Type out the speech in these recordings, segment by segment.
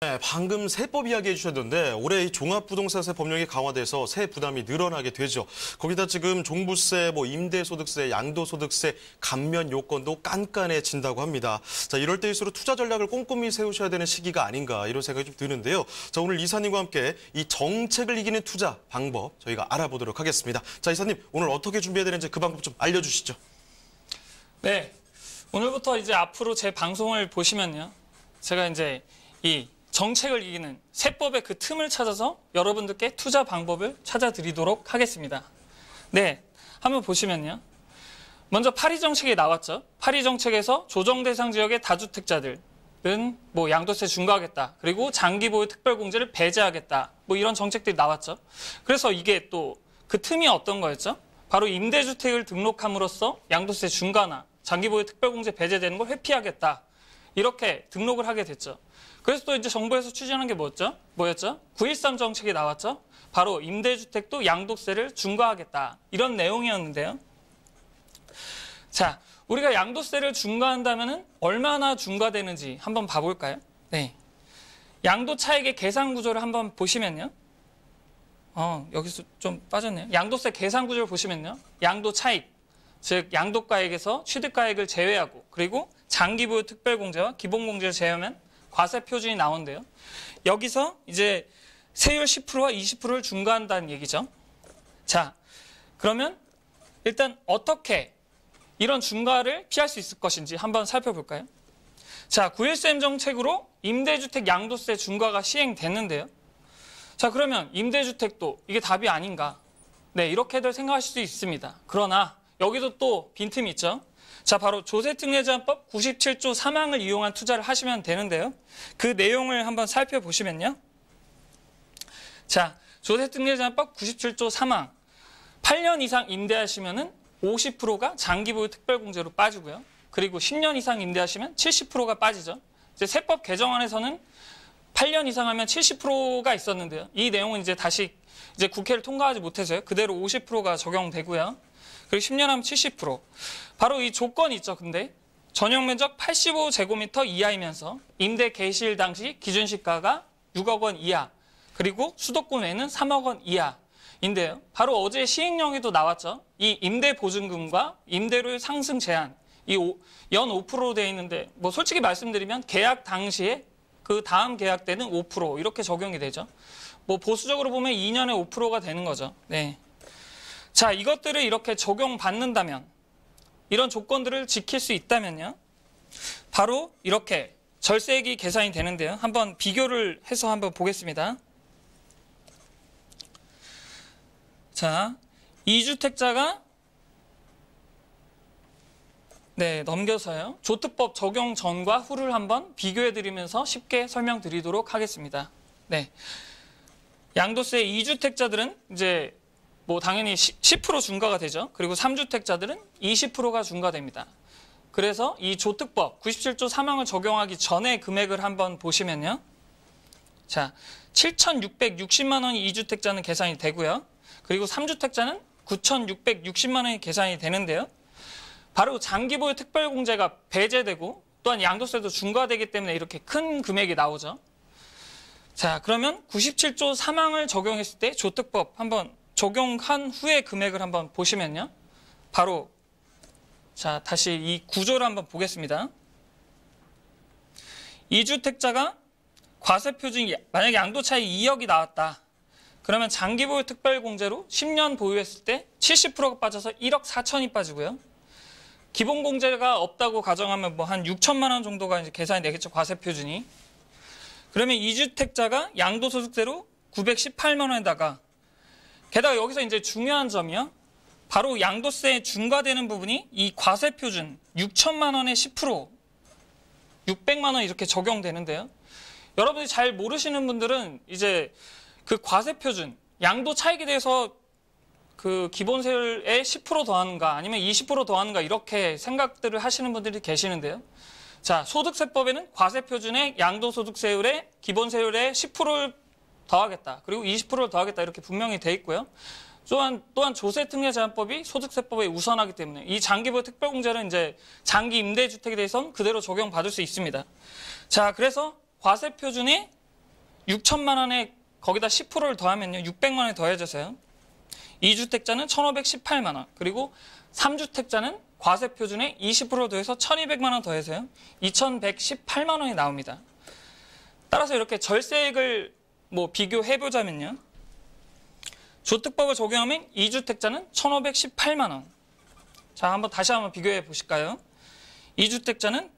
네, 방금 세법 이야기해 주셨는데 올해 이 종합부동산세 법령이 강화돼서 세 부담이 늘어나게 되죠. 거기다 지금 종부세, 임대소득세, 양도소득세 감면 요건도 깐깐해진다고 합니다. 자, 이럴 때일수록 투자 전략을 꼼꼼히 세우셔야 되는 시기가 아닌가 이런 생각이 좀 드는데요. 자, 오늘 이사님과 함께 이 정책을 이기는 투자 방법 저희가 알아보도록 하겠습니다. 자, 이사님 오늘 어떻게 준비해야 되는지 그 방법 좀 알려주시죠. 네, 오늘부터 이제 앞으로 제 방송을 보시면요, 제가 이제 이 정책을 이기는 세법의 그 틈을 찾아서 여러분들께 투자 방법을 찾아드리도록 하겠습니다. 네, 한번 보시면요. 먼저 파리 정책이 나왔죠. 파리 정책에서 조정 대상 지역의 다주택자들은 양도세 중과하겠다. 그리고 장기 보유 특별공제를 배제하겠다. 이런 정책들이 나왔죠. 그래서 이게 또 그 틈이 어떤 거였죠? 바로 임대주택을 등록함으로써 양도세 중과나 장기 보유 특별공제 배제되는 걸 회피하겠다. 이렇게 등록을 하게 됐죠. 그래서 또 이제 정부에서 추진한 게 뭐였죠? 9.13 정책이 나왔죠. 바로 임대주택도 양도세를 중과하겠다. 이런 내용이었는데요. 자, 우리가 양도세를 중과한다면 얼마나 중과되는지 한번 봐볼까요? 네. 양도차익의 계산 구조를 한번 보시면요. 여기서 좀 빠졌네요. 양도세 계산 구조를 보시면요. 양도차익, 즉 양도가액에서 취득가액을 제외하고 그리고 장기보유 특별공제와 기본공제를 제외하면 과세 표준이 나온대요. 여기서 이제 세율 10%와 20%를 중과한다는 얘기죠. 자, 그러면 일단 어떻게 이런 중과를 피할 수 있을 것인지 한번 살펴볼까요? 자, 9.13 정책으로 임대주택 양도세 중과가 시행됐는데요. 자, 그러면 임대주택도 이게 답이 아닌가? 네, 이렇게들 생각하실 수 있습니다. 그러나 여기도 또 빈틈이 있죠. 자, 바로 조세특례제한법 97조 3항을 이용한 투자를 하시면 되는데요. 그 내용을 한번 살펴보시면요. 자, 조세특례제한법 97조 3항. 8년 이상 임대하시면 50%가 장기보유 특별공제로 빠지고요. 그리고 10년 이상 임대하시면 70%가 빠지죠. 이제 세법 개정안에서는 8년 이상 하면 70%가 있었는데요. 이 내용은 이제 다시 이제 국회를 통과하지 못해서요. 그대로 50%가 적용되고요. 그리고 10년 하면 70%. 바로 이 조건이 있죠. 근데 전용 면적 85제곱미터 이하이면서 임대 개시일 당시 기준 시가가 6억 원 이하, 그리고 수도권 외에는 3억 원 이하인데요. 바로 어제 시행령에도 나왔죠. 이 임대 보증금과 임대료 상승 제한, 이 연 5%로 되어 있는데 솔직히 말씀드리면 계약 당시에 그 다음 계약 때는 5% 이렇게 적용이 되죠. 보수적으로 보면 2년에 5%가 되는 거죠. 네. 자, 이것들을 이렇게 적용받는다면, 이런 조건들을 지킬 수 있다면요. 바로 이렇게 절세액이 계산이 되는데요. 한번 비교를 해서 한번 보겠습니다. 자, 2주택자가 넘겨서요. 조특법 적용 전과 후를 한번 비교해드리면서 쉽게 설명드리도록 하겠습니다. 네, 양도세 2주택자들은 이제 당연히 10% 중과가 되죠. 그리고 3주택자들은 20%가 중과됩니다. 그래서 이 조특법 97조 3항을 적용하기 전에 금액을 한번 보시면요. 자, 7,660만 원이 2주택자는 계산이 되고요. 그리고 3주택자는 9,660만 원이 계산이 되는데요. 바로 장기보유 특별공제가 배제되고 또한 양도세도 중과되기 때문에 이렇게 큰 금액이 나오죠. 자, 그러면 97조 3항을 적용했을 때 조특법 한번 적용한 후의 금액을 한번 보시면요. 바로, 자, 다시 이 구조를 한번 보겠습니다. 2주택자가 과세표준, 만약에 양도차익 2억이 나왔다. 그러면 장기보유 특별공제로 10년 보유했을 때 70%가 빠져서 1억 4천이 빠지고요. 기본공제가 없다고 가정하면 한 6천만 원 정도가 이제 계산이 되겠죠. 과세표준이. 그러면 2주택자가 양도소득세로 918만 원에다가 게다가 여기서 이제 중요한 점이요. 바로 양도세에 중과되는 부분이 이 과세표준 6천만 원의 10%, 600만 원 이렇게 적용되는데요. 여러분이 잘 모르시는 분들은 이제 그 과세표준, 양도 차익에 대해서 그 기본세율에 10% 더하는가 아니면 20% 더하는가 이렇게 생각들을 하시는 분들이 계시는데요. 자, 소득세법에는 과세표준에 양도소득세율에 기본세율에 10%를 더하겠다. 그리고 20%를 더하겠다. 이렇게 분명히 돼 있고요. 또한 조세특례제한법이 소득세법에 우선하기 때문에 이 장기보유 특별공제는 이제 장기 임대주택에 대해서는 그대로 적용받을 수 있습니다. 자, 그래서 과세표준이 6천만 원에 거기다 10%를 더하면요. 600만 원이 더해져서요. 2주택자는 1,518만 원. 그리고 3주택자는 과세 표준에 20% 더해서 1,200만 원 더해서요. 2,118만 원이 나옵니다. 따라서 이렇게 절세액을 비교해 보자면요. 조특법을 적용하면 2주택자는 1,518만 원. 자, 다시 한번 비교해 보실까요? 2주택자는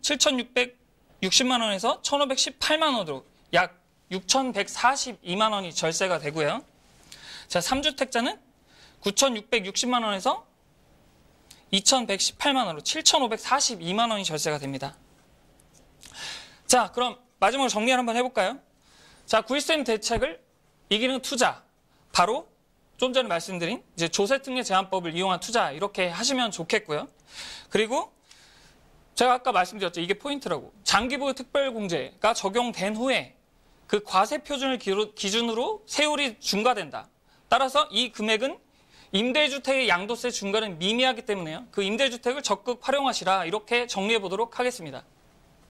7,660만 원에서 1,518만 원으로 약 6,142만 원이 절세가 되고요. 자, 3주택자는 9,660만 원에서 2,118만 원으로 7,542만 원이 절세가 됩니다. 자, 그럼 마지막으로 정리를 한번 해볼까요? 자, 구입세금 대책을 이기는 투자, 바로 좀 전에 말씀드린 이제 조세특례 제한법을 이용한 투자 이렇게 하시면 좋겠고요. 그리고 제가 아까 말씀드렸죠. 이게 포인트라고. 장기보유 특별공제가 적용된 후에 그 과세 표준을 기준으로 세율이 중과된다. 따라서 이 금액은 임대주택의 양도세 중과는 미미하기 때문에요. 그 임대주택을 적극 활용하시라 이렇게 정리해 보도록 하겠습니다.